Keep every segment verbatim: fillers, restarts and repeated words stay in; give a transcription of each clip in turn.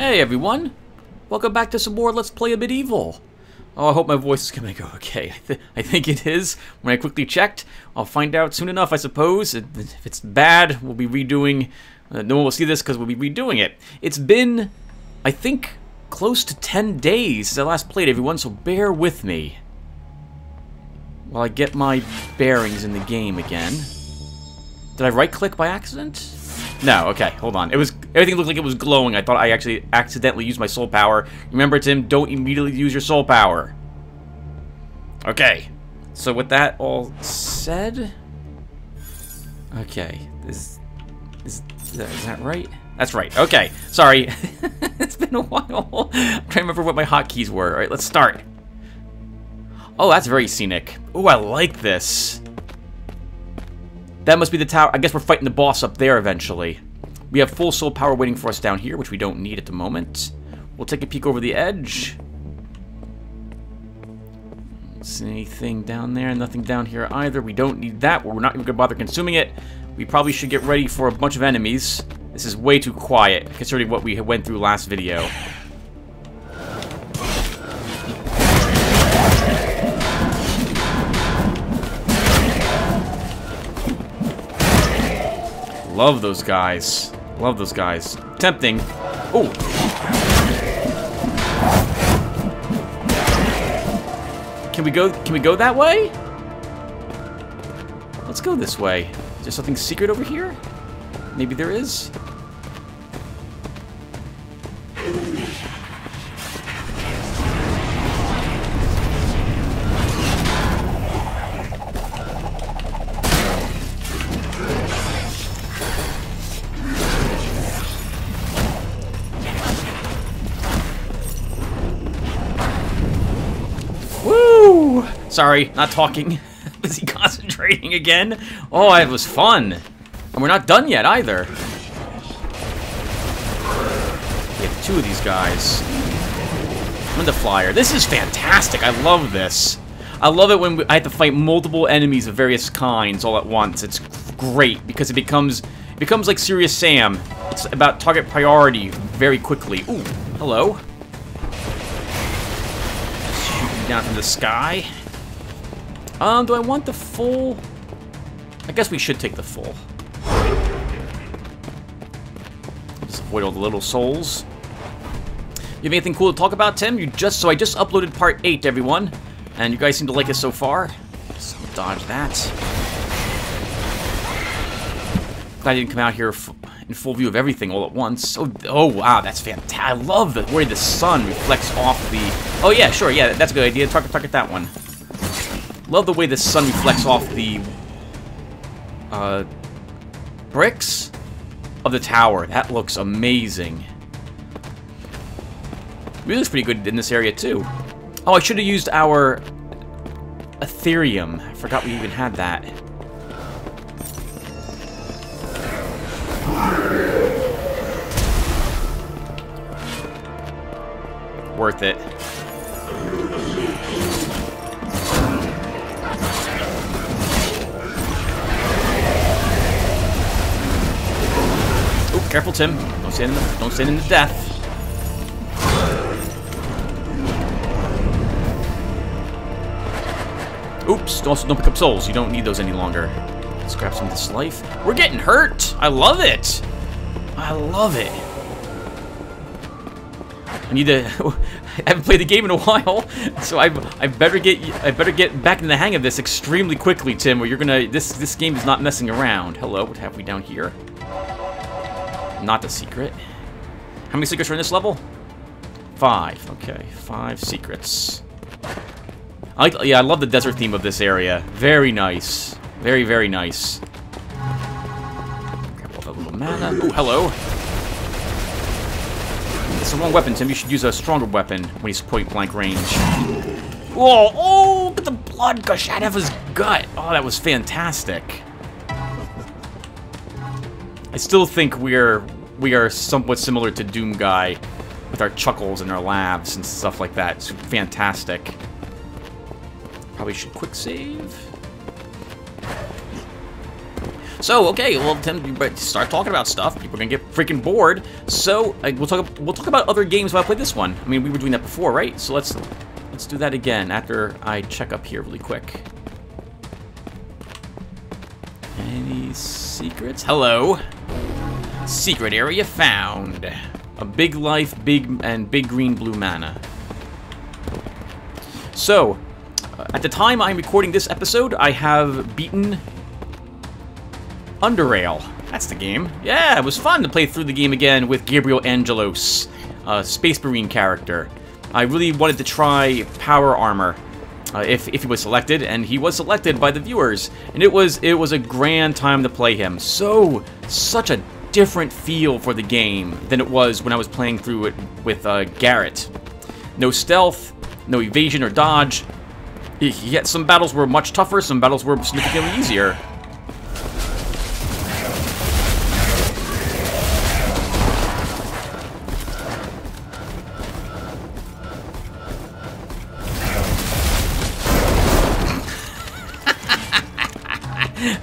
Hey everyone, welcome back to some more Let's Play Amid Evil. Oh, I hope my voice is gonna go okay. I, th I think it is. When I quickly checked, I'll find out soon enough, I suppose. If it's bad, we'll be redoing. Uh, no one will see this because we'll be redoing it. It's been, I think, close to ten days since I last played, everyone. So bear with me while I get my bearings in the game again. Did I right-click by accident? No, okay, hold on. It was everything looked like it was glowing. I thought I actually accidentally used my soul power. Remember, Tim, don't immediately use your soul power. Okay. So with that all said, okay, is is, is that right? That's right. Okay. Sorry, it's been a while. I'm trying to remember what my hotkeys were. All right, let's start. Oh, that's very scenic. Oh, I like this. That must be the tower. I guess we're fighting the boss up there eventually. We have full soul power waiting for us down here, which we don't need at the moment. We'll take a peek over the edge. See anything down there? Nothing down here either. We don't need that. We're not even going to bother consuming it. We probably should get ready for a bunch of enemies. This is way too quiet, considering what we went through last video. Love those guys. Love those guys. Tempting. Oh. Can we go? Can we go that way? Let's go this way. Is there something secret over here? Maybe there is. Sorry, not talking. Busy concentrating again. Oh, it was fun. And we're not done yet either. We have two of these guys. I'm in the flyer. This is fantastic. I love this. I love it when we, I have to fight multiple enemies of various kinds all at once. It's great because it becomes it becomes like Serious Sam. It's about target priority very quickly. Ooh, hello. Shooting down from the sky. Um, do I want the full? I guess we should take the full. Just avoid all the little souls. You have anything cool to talk about, Tim? You just so I just uploaded part eight, everyone, and you guys seem to like it so far. So dodge that. Glad I didn't come out here f in full view of everything all at once. Oh, oh wow, that's fantastic! I love the way the sun reflects off the. Oh yeah, sure, yeah, that's a good idea. Target, target that one. Love the way the sun reflects off the uh, bricks of the tower. That looks amazing. Really looks pretty good in this area too. Oh, I should have used our Ethereum. I forgot we even had that. Worth it. Careful, Tim. Don't stand in the, don't stand in the death. Oops. Also, don't pick up souls. You don't need those any longer. Let's grab some of this life. We're getting hurt. I love it. I love it. I need to. I haven't played the game in a while, so I I better get I better get back in the hang of this extremely quickly, Tim. Or you're gonna this this game is not messing around. Hello. What have we down here? Not the secret. How many secrets are in this level? Five. Okay, five secrets. I like, yeah, I love the desert theme of this area. Very nice. Very, very nice. Grab all that little mana. Ooh, hello. It's the wrong weapon, Tim. You should use a stronger weapon when he's point blank range. Whoa! Oh, look at the blood gush out of his gut. Oh, that was fantastic. I still think we're we are somewhat similar to Doom Guy with our chuckles and our laughs and stuff like that. It's fantastic. Probably should quick save. So, okay, well, Tim, you start talking about stuff, people are gonna get freaking bored. So, like, we'll talk. We'll talk about other games while I play this one. I mean, we were doing that before, right? So let's let's do that again after I check up here really quick. Any secrets? Hello. Secret area found. A big life, big and big green, blue mana. So, uh, at the time I'm recording this episode, I have beaten Underrail. That's the game. Yeah, it was fun to play through the game again with Gabriel Angelos, a Space Marine character. I really wanted to try Power Armor. Uh, if, if he was selected, and he was selected by the viewers, and it was it was a grand time to play him. So such a different feel for the game than it was when I was playing through it with uh, Garrett. No stealth, no evasion or dodge. Yet some battles were much tougher, some battles were significantly easier.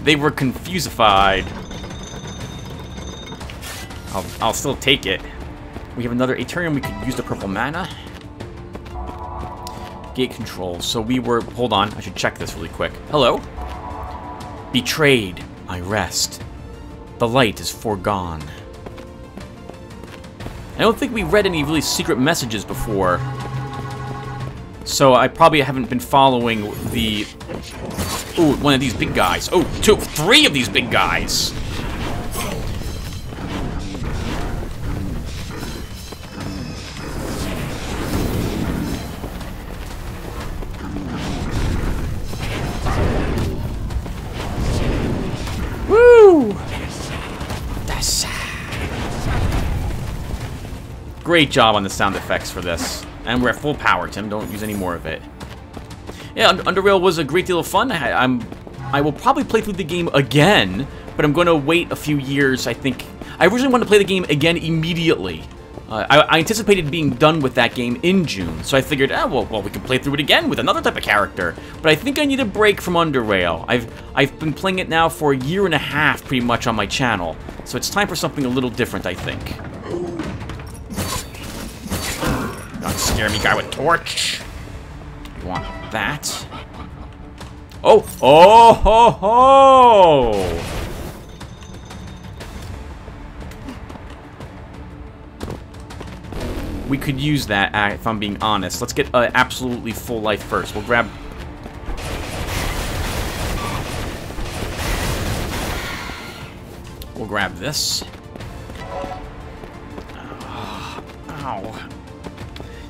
They were confusified. I'll, I'll still take it. We have another Aterium. We could use the purple mana. Gate control. So we were... Hold on. I should check this really quick. Hello? Betrayed. I rest. The light is foregone. I don't think we read any really secret messages before. So I probably haven't been following the... Ooh, one of these big guys. Oh, two, three of these big guys. Woo! That's... Great job on the sound effects for this. And we're at full power, Tim. Don't use any more of it. Yeah, Underrail was a great deal of fun. I, I'm, I will probably play through the game again, but I'm going to wait a few years, I think. I originally wanted to play the game again immediately. Uh, I, I anticipated being done with that game in June, so I figured, ah, well, well, we can play through it again with another type of character. But I think I need a break from Underrail. I've, I've been playing it now for a year and a half, pretty much, on my channel. So it's time for something a little different, I think. Don't scare me, guy with torch. You want... that. Oh! Oh! Ho! Ho! We could use that, uh, if I'm being honest. Let's get uh, absolutely full life first. We'll grab... We'll grab this. Oh, ow.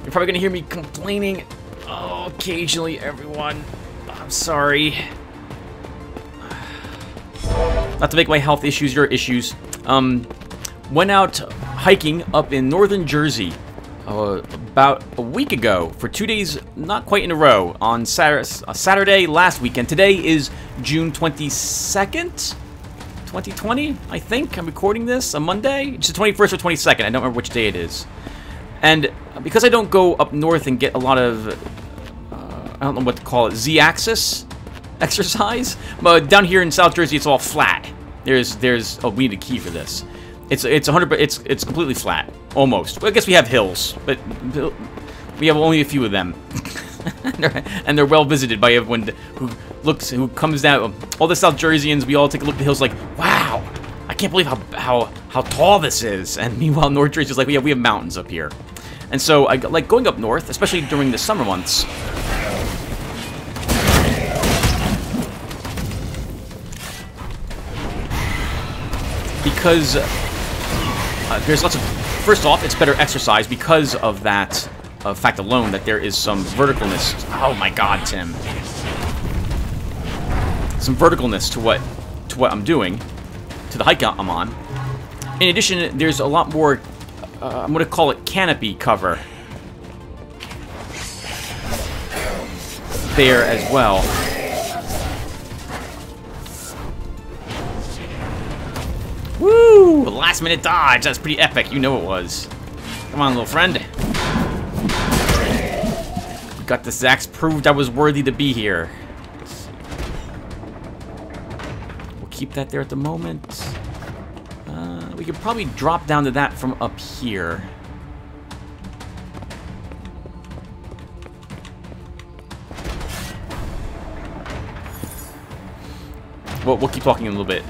You're probably gonna hear me complaining... Oh, occasionally, everyone. I'm sorry. Not to make my health issues your issues. Um, went out hiking up in northern Jersey uh, about a week ago for two days, not quite in a row, on Saturday, uh, Saturday last weekend. Today is June twenty-second, twenty twenty, I think. I'm recording this on Monday. It's the twenty-first or twenty-second. I don't remember which day it is. And because I don't go up north and get a lot of, uh, I don't know what to call it, Z-axis exercise, but down here in South Jersey, it's all flat. There's, there's, oh, we need a key for this. It's, it's one hundred, it's, it's completely flat, almost. Well, I guess we have hills, but we have only a few of them, and they're well visited by everyone who looks, who comes down. All the South Jerseyans, we all take a look at the hills, like, wow. I can't believe how, how how tall this is. And meanwhile, North Jersey is like, yeah, we have mountains up here. And so, I like going up north, especially during the summer months. Because uh, there's lots of... First off, it's better exercise because of that uh, fact alone that there is some verticalness. Oh my god, Tim. Some verticalness to what, to what I'm doing. To the hike I'm on. In addition, there's a lot more, uh, I'm going to call it canopy cover there as well. Woo! Last minute dodge. That's pretty epic. You know it was. Come on, little friend. Got the Zax, proved I was worthy to be here. keep that there at the moment. Uh, we could probably drop down to that from up here. We'll, we'll keep talking in a little bit.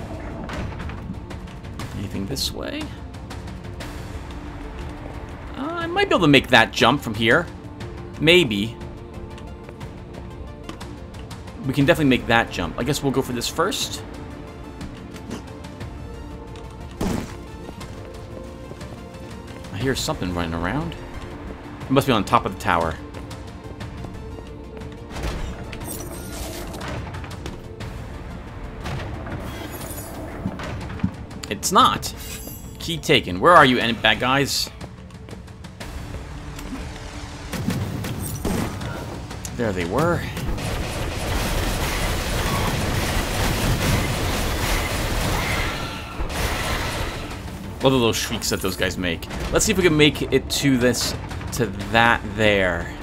Anything this way? Uh, I might be able to make that jump from here. Maybe. We can definitely make that jump. I guess we'll go for this first. I hear something running around. It must be on top of the tower. It's not. Key taken. Where are you, and bad guys? There they were. Love the little shrieks that those guys make. Let's see if we can make it to this, to that there.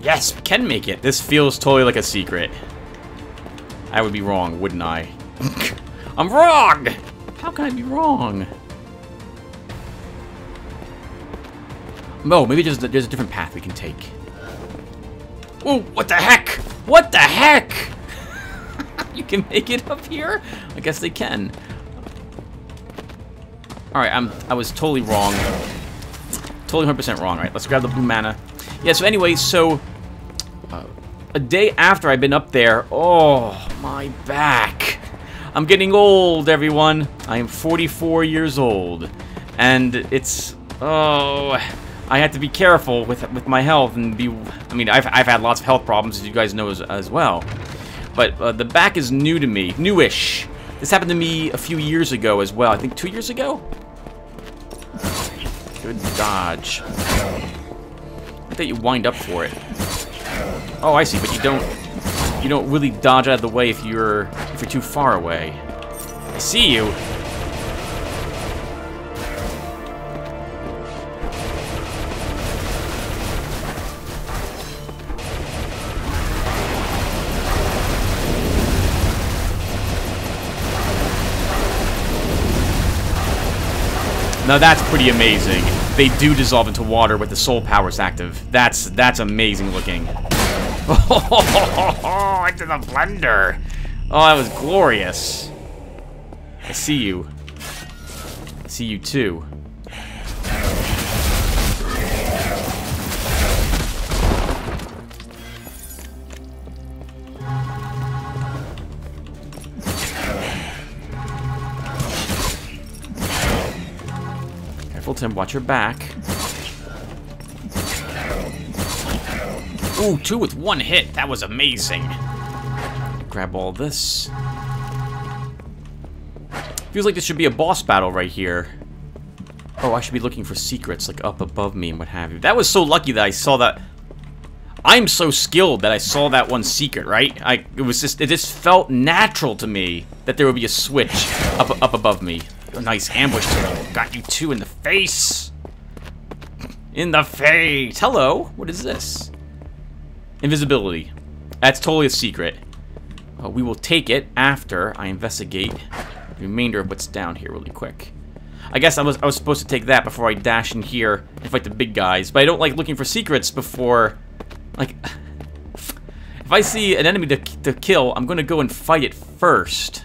Yes, we can make it. This feels totally like a secret. I would be wrong, wouldn't I? I'm wrong! How can I be wrong? No, maybe there's, there's a different path we can take. Whoa, what the heck? What the heck? You can make it up here? I guess they can. Alright, I'm I was totally wrong. Totally one hundred percent wrong, right? Let's grab the blue mana. Yeah, so anyway, so uh, a day after I've been up there, oh, my back. I'm getting old, everyone. I am forty-four years old. And it's, oh, I have to be careful with with my health and be, I mean, I've, I've had lots of health problems, as you guys know as, as well. But uh, the back is new to me. Newish. This happened to me a few years ago as well. I think two years ago? Good dodge. I thought you wind up for it. Oh, I see, but you don't you don't really dodge out of the way if you're if you're too far away. I see you. Now that's pretty amazing. They do dissolve into water with the soul powers active. That's that's amazing looking. Oh, into the blender. Oh, that was glorious. I see you. I see you too. Tim, watch your back. Ooh, two with one hit. That was amazing. Grab all this. Feels like this should be a boss battle right here. Oh, I should be looking for secrets, like up above me and what have you. That was so lucky that I saw that. I'm so skilled that I saw that one secret, right? I it was just it just felt natural to me that there would be a switch up up above me. A nice ambush to got you two in the face. In the face. Hello. What is this? Invisibility. That's totally a secret. Uh, we will take it after I investigate the remainder of what's down here really quick. I guess I was I was supposed to take that before I dash in here and fight the big guys, but I don't like looking for secrets before. Like, if I see an enemy to, to kill, I'm gonna go and fight it first.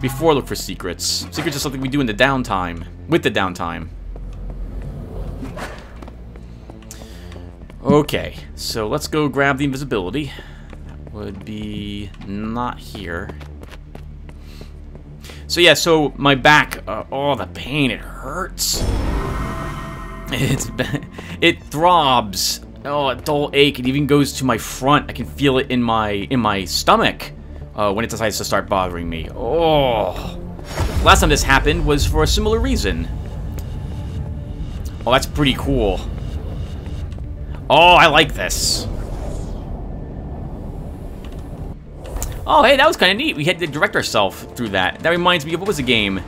Before I look for secrets. Secrets are something we do in the downtime. With the downtime. Okay, so let's go grab the invisibility. That would be not here. So yeah, so my back, uh, oh, the pain, it hurts. It's it throbs. Oh, a dull ache. It even goes to my front. I can feel it in my in my stomach. Uh, when it decides to start bothering me. Oh! Last time this happened was for a similar reason. Oh, that's pretty cool. Oh, I like this. Oh, hey, that was kind of neat. We had to direct ourselves through that. That reminds me of, what was the game?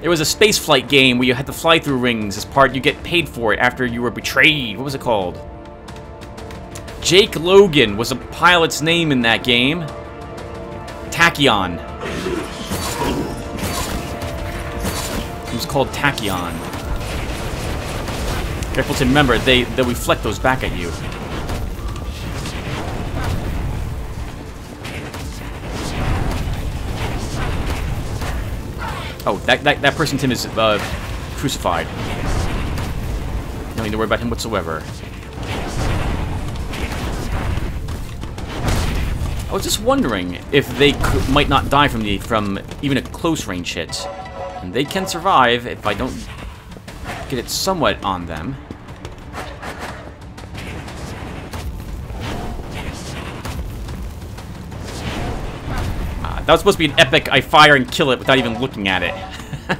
It was a space flight game where you had to fly through rings as part. You get paid for it after you were betrayed. What was it called? Jake Logan was a pilot's name in that game. Tachyon. It was called Tachyon. Careful to remember, they, they reflect those back at you. Oh, that, that, that person, Tim, is uh, crucified. No need to worry about him whatsoever. I was just wondering if they could, might not die from the from even a close-range hit. And they can survive if I don't get it somewhat on them. That was supposed to be an epic, I fire and kill it without even looking at it.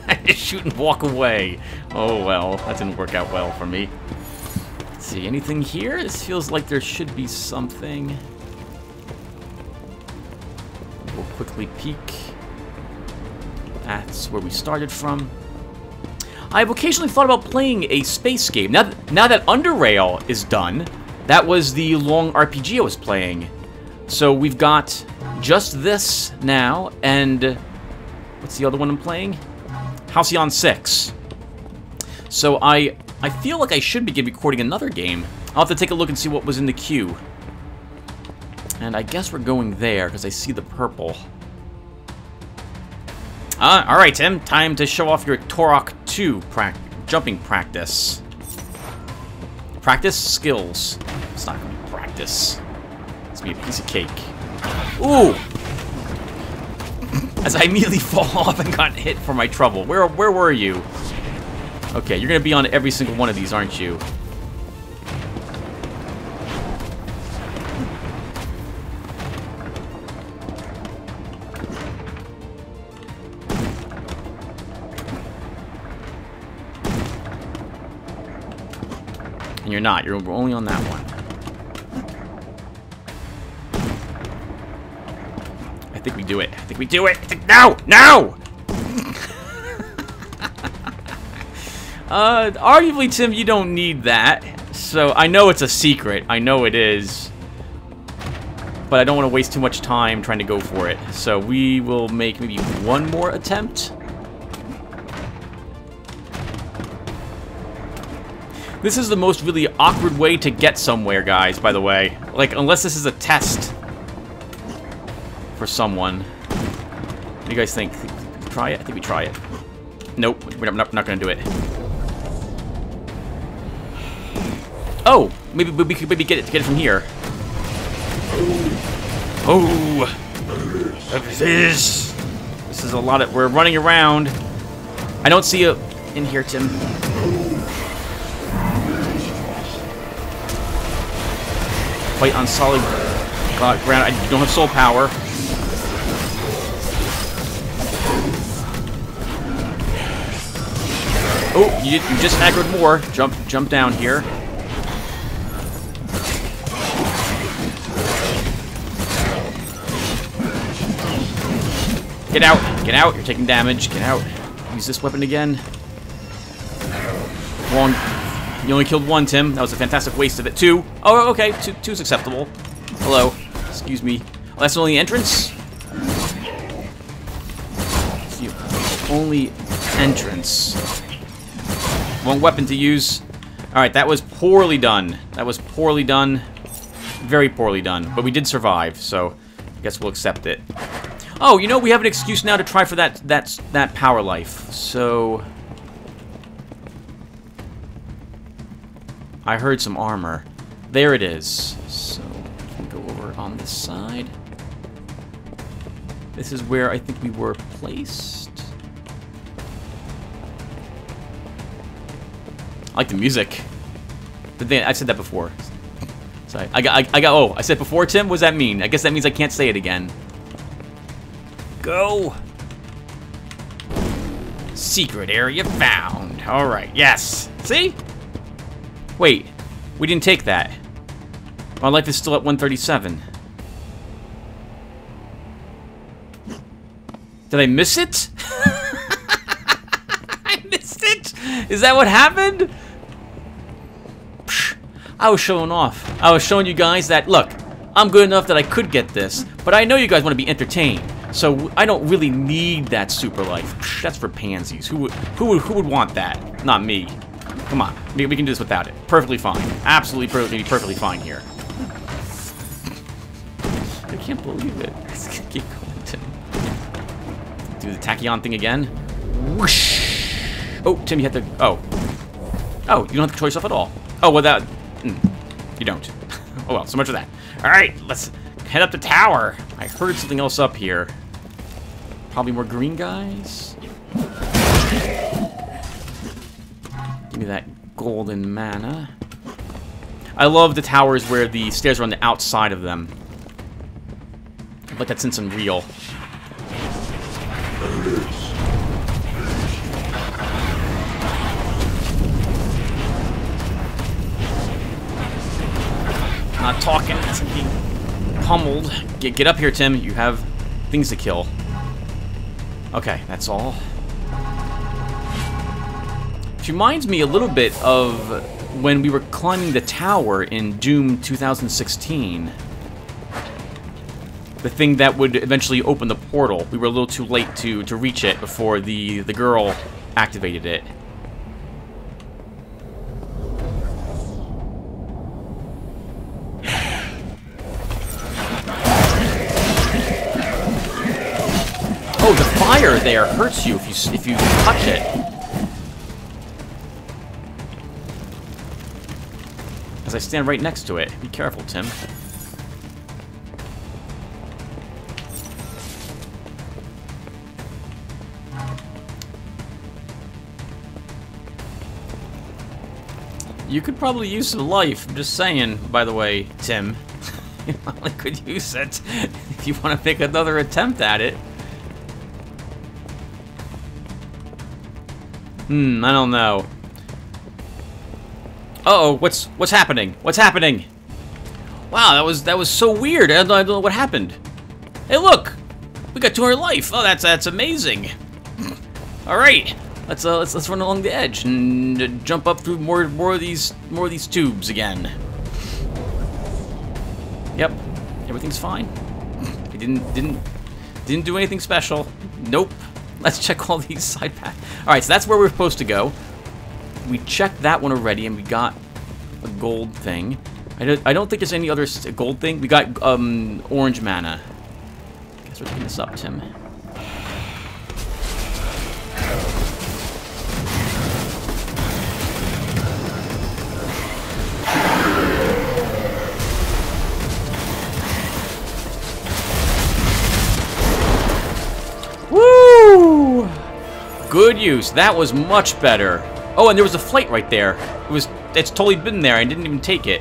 I just shoot and walk away. Oh well, that didn't work out well for me. Let's see, anything here? This feels like there should be something. We'll quickly peek. That's where we started from. I've occasionally thought about playing a space game. Now, th now that Underrail is done, that was the long R P G I was playing. So we've got just this now, and what's the other one I'm playing? Halcyon six. So I I feel like I should be recording another game. I'll have to take a look and see what was in the queue. And I guess we're going there, because I see the purple. Ah, alright, Tim. Time to show off your Turok two prac jumping practice. Practice skills. It's not going to be practice. It's going to be a piece of cake. Ooh! As I immediately fall off and got hit for my trouble. Where where were you? Okay, you're gonna be on every single one of these, aren't you? And you're not. You're only on that one. I think we do it. I think we do it. I think, no! No! uh, arguably, Tim, you don't need that. So, I know it's a secret. I know it is. But I don't want to waste too much time trying to go for it. So, we will make maybe one more attempt. This is the most really awkward way to get somewhere, guys, by the way. Like, unless this is a test. For someone. What do you guys think? Try it? I think we try it. Nope, we're not, not gonna do it. Oh! Maybe we could maybe get it, get it from here. Oh! This! This is a lot of... We're running around. I don't see you in here, Tim. Fight on solid uh, ground. I don't have soul power. Oh, you, you just aggroed more. Jump, jump down here. Get out, get out. You're taking damage. Get out. Use this weapon again. One. You only killed one, Tim. That was a fantastic waste of it. Two. Oh, okay. Two, two's acceptable. Hello. Excuse me. Oh, that's the only entrance? You only entrance. One weapon to use. Alright, that was poorly done. That was poorly done. Very poorly done. But we did survive, so I guess we'll accept it. Oh, you know, we have an excuse now to try for that that, that power life. So... I heard some armor. There it is. So, we can go over on this side. This is where I think we were placed. I like the music. But then, I've said that before. Sorry. I got, I, I got, oh, I said before, Tim? What does that mean? I guess that means I can't say it again. Go! Secret area found. Alright, yes. See? Wait. We didn't take that. My life is still at one thirty-seven. Did I miss it? I missed it? Is that what happened? I was showing off. I was showing you guys that, look, I'm good enough that I could get this, but I know you guys want to be entertained, so I don't really need that super life. Psh, that's for pansies. Who would, who would, who would want that? Not me. Come on, we, we can do this without it. Perfectly fine. Absolutely, perfectly, perfectly fine here. I can't believe it. It's gonna keep going to do the Tachyon thing again. Whoosh. Oh, Tim, you had to. Oh. Oh, you don't have to control yourself at all. Oh, well, that. Mm, you don't. Oh, well, so much for that. All right, let's head up the tower. I heard something else up here. Probably more green guys. Give me that golden mana. I love the towers where the stairs are on the outside of them. Like that's in some real. Not talking. I'm being pummeled. Get get up here, Tim. You have things to kill. Okay, that's all. Which reminds me a little bit of when we were climbing the tower in Doom twenty sixteen. The thing that would eventually open the portal. We were a little too late to to reach it before the the girl activated it. Oh, the fire there hurts you if you if you touch it. As I stand right next to it, be careful, Tim. You could probably use some life. I'm just saying, by the way, Tim. You probably could use it if you want to make another attempt at it. Hmm, I don't know. Uh oh, what's what's happening? What's happening? Wow, that was that was so weird. I don't, I don't know what happened. Hey, look, we got two hundred life. Oh, that's that's amazing. All right. Let's uh, let's let's run along the edge and uh, jump up through more more of these more of these tubes again. Yep, everything's fine. I didn't didn't didn't do anything special. Nope. Let's check all these side paths. All right, so that's where we're supposed to go. We checked that one already, and we got a gold thing. I don't I don't think there's any other gold thing. We got um orange mana. I guess we're picking this up, Tim. Good use. That was much better. Oh, and there was a flight right there. It was. It's totally been there. I didn't even take it.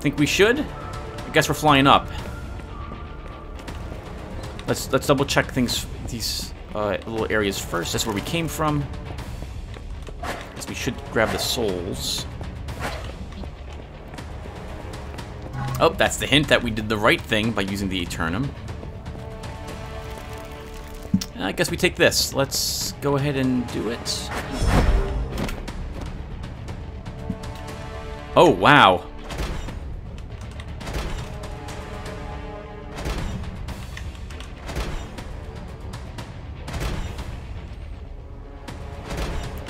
Think we should? I guess we're flying up. Let's let's double check things. These uh, little areas first. That's where we came from. Guess we should grab the souls. Oh, that's the hint that we did the right thing by using the Aeternum. I guess we take this. Let's go ahead and do it. Oh, wow. I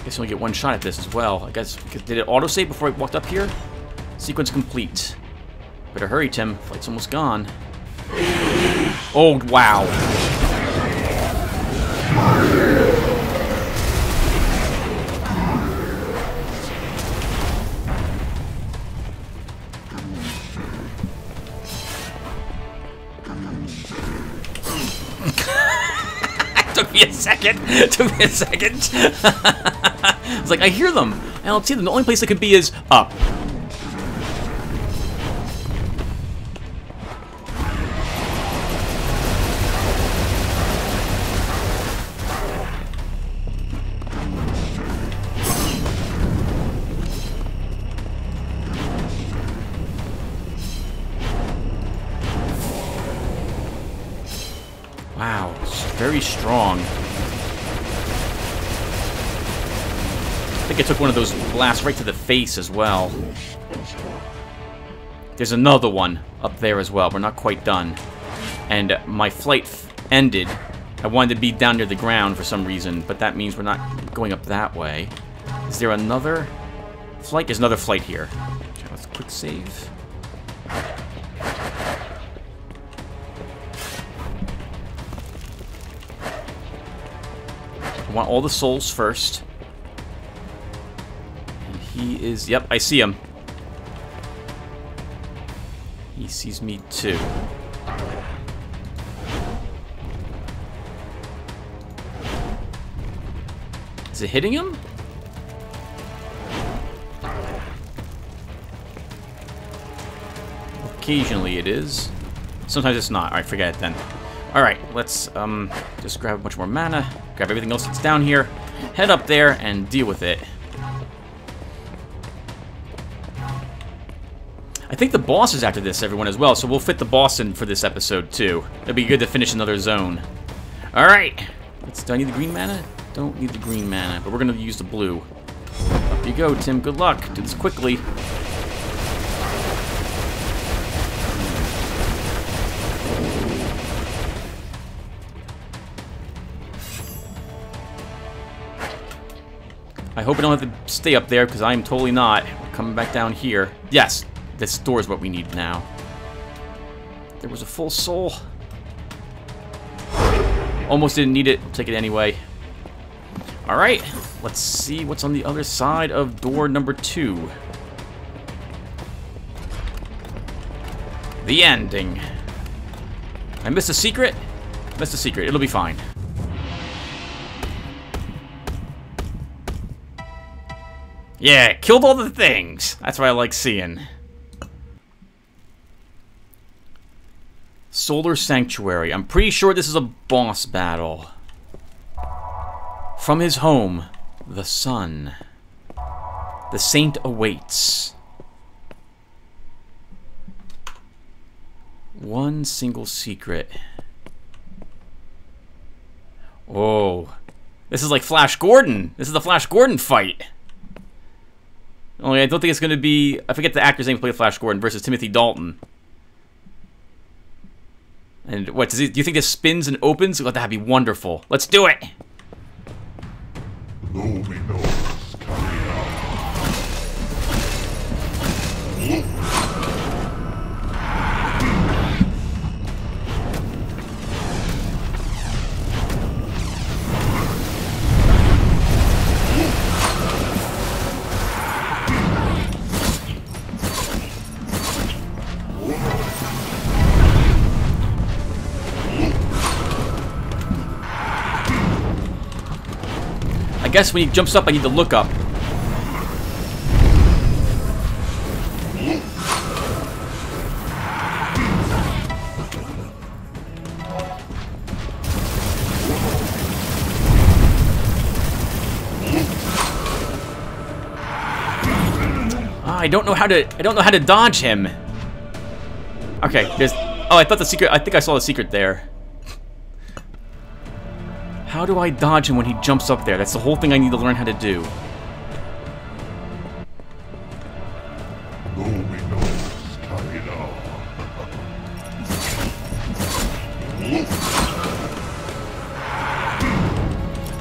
guess you only get one shot at this as well. I guess, did it autosave before I walked up here? Sequence complete. Better hurry, Tim. Flight's almost gone. Oh, wow. Took me a second. Took me a second. I was like, I hear them. I don't see them. The only place they could be is up. Wow, it's very strong. I think I took one of those blasts right to the face as well. There's another one up there as well. We're not quite done. And my flight f ended. I wanted to be down near the ground for some reason, but that means we're not going up that way. Is there another flight? There's another flight here. Okay, let's quick save. I want all the souls first. And he is... Yep, I see him. He sees me too. Is it hitting him? Occasionally it is. Sometimes it's not. Alright, forget it then. Alright, let's um, just grab a bunch more mana, grab everything else that's down here, head up there, and deal with it. I think the boss is after this, everyone, as well, so we'll fit the boss in for this episode, too. It'll be good to finish another zone. Alright. Do I need the green mana? Don't need the green mana, but we're going to use the blue. Up you go, Tim. Good luck. Do this quickly. I hope I don't have to stay up there, because I am totally not. We're coming back down here. Yes! This door is what we need now. There was a full soul. Almost didn't need it. We'll take it anyway. Alright. Let's see what's on the other side of door number two. The ending. I missed a secret? Missed a secret. It'll be fine. Yeah, killed all the things. That's what I like seeing. Solar Sanctuary. I'm pretty sure this is a boss battle. From his home, the sun. The saint awaits. One single secret. Oh. This is like Flash Gordon. This is the Flash Gordon fight. Only I don't think it's going to be... I forget the actor's name who played Flash Gordon versus Timothy Dalton. And what, does he, do you think this spins and opens? Well, that'd be wonderful. Let's do it! I guess when he jumps up, I need to look up. Ah, I don't know how to. I don't know how to dodge him. Okay, there's. Oh, I thought the secret. I think I saw the secret there. How do I dodge him when he jumps up there? That's the whole thing I need to learn how to do.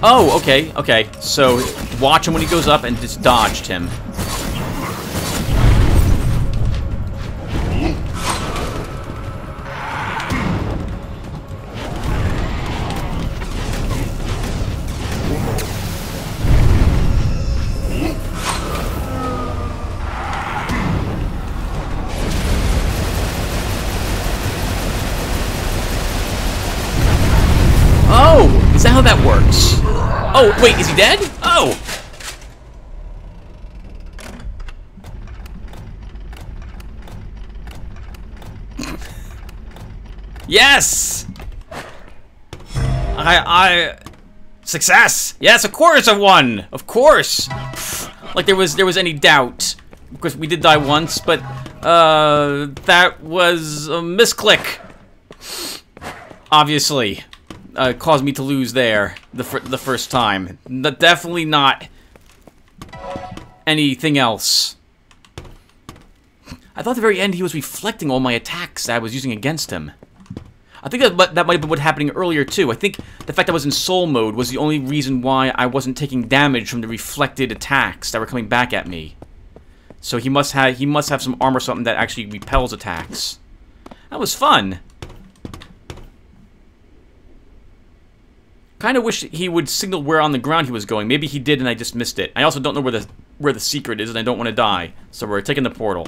Oh, okay, okay. So, watch him when he goes up and just dodged him. How that works. Oh, wait, is he dead? Oh! Yes! I, I... Success! Yes, of course I won! Of course! Like there was, there was any doubt. Of course, we did die once, but, uh, that was a misclick. Obviously. Uh, caused me to lose there the, fir the first time. N definitely not anything else. I thought at the very end he was reflecting all my attacks that I was using against him. I think that, that might have been what happening earlier, too. I think the fact I was in soul mode was the only reason why I wasn't taking damage from the reflected attacks that were coming back at me. So he must have he must have some armor or something that actually repels attacks. That was fun. Kind of wish he would signal where on the ground he was going. Maybe he did and I just missed it. I also don't know where the, where the secret is and I don't want to die. So we're taking the portal.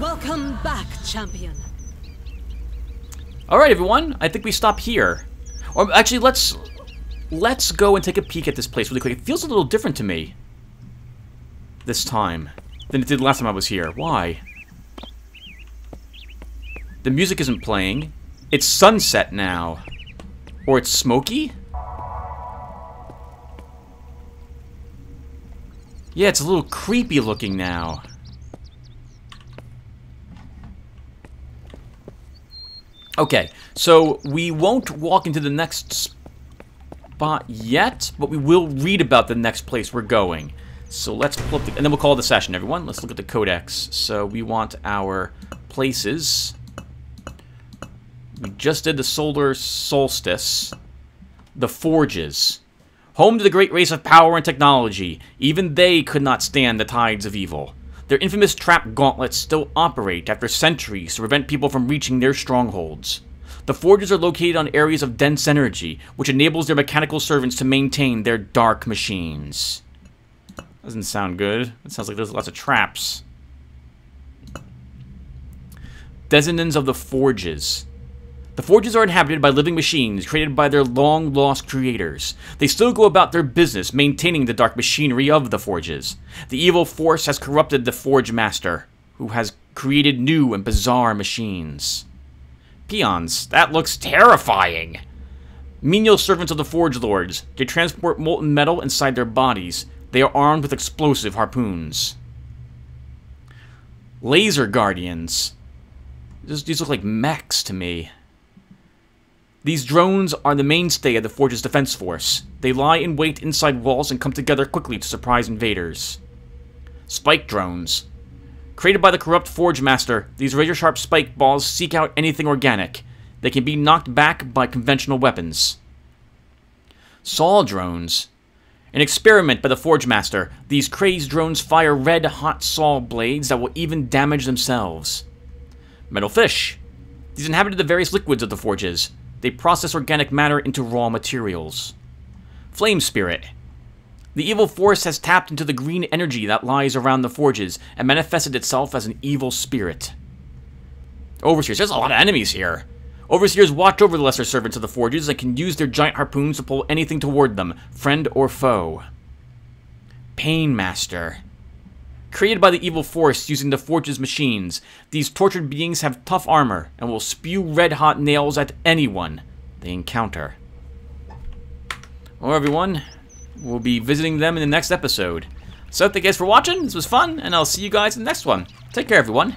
Welcome back, champion. All right, everyone. I think we stop here. Or actually, let's let's go and take a peek at this place really quick. It feels a little different to me this time than it did last time I was here. Why? The music isn't playing. It's sunset now. Or it's smoky? Yeah, it's a little creepy looking now. Okay, so we won't walk into the next spot yet, but we will read about the next place we're going. So let's pull up the... and then we'll call the session, everyone. Let's look at the codex. So we want our places. We just did the solar solstice. The forges. Home to the great race of power and technology. Even they could not stand the tides of evil. Their infamous trap gauntlets still operate after centuries to prevent people from reaching their strongholds. The forges are located on areas of dense energy, which enables their mechanical servants to maintain their dark machines. Doesn't sound good. It sounds like there's lots of traps. Descendants of the forges. The forges are inhabited by living machines created by their long-lost creators. They still go about their business, maintaining the dark machinery of the forges. The evil force has corrupted the forge master, who has created new and bizarre machines. Peons. That looks terrifying! Menial servants of the forge lords. They transport molten metal inside their bodies. They are armed with explosive harpoons. Laser guardians. These look like mechs to me. These drones are the mainstay of the forge's defense force. They lie in wait inside walls and come together quickly to surprise invaders. Spike drones. Created by the corrupt forge master, these razor-sharp spike balls seek out anything organic. They can be knocked back by conventional weapons. Saw drones. An experiment by the forge master, these crazed drones fire red-hot saw blades that will even damage themselves. Metal fish. These inhabited the various liquids of the forges. They process organic matter into raw materials. Flame spirit. The evil force has tapped into the green energy that lies around the forges and manifested itself as an evil spirit. Overseers. There's a lot of enemies here. Overseers watch over the lesser servants of the forges and can use their giant harpoons to pull anything toward them, friend or foe. Pain master. Created by the evil force using the forge's machines, these tortured beings have tough armor and will spew red-hot nails at anyone they encounter. Well, everyone, we'll be visiting them in the next episode. So, thank you guys for watching. This was fun, and I'll see you guys in the next one. Take care, everyone.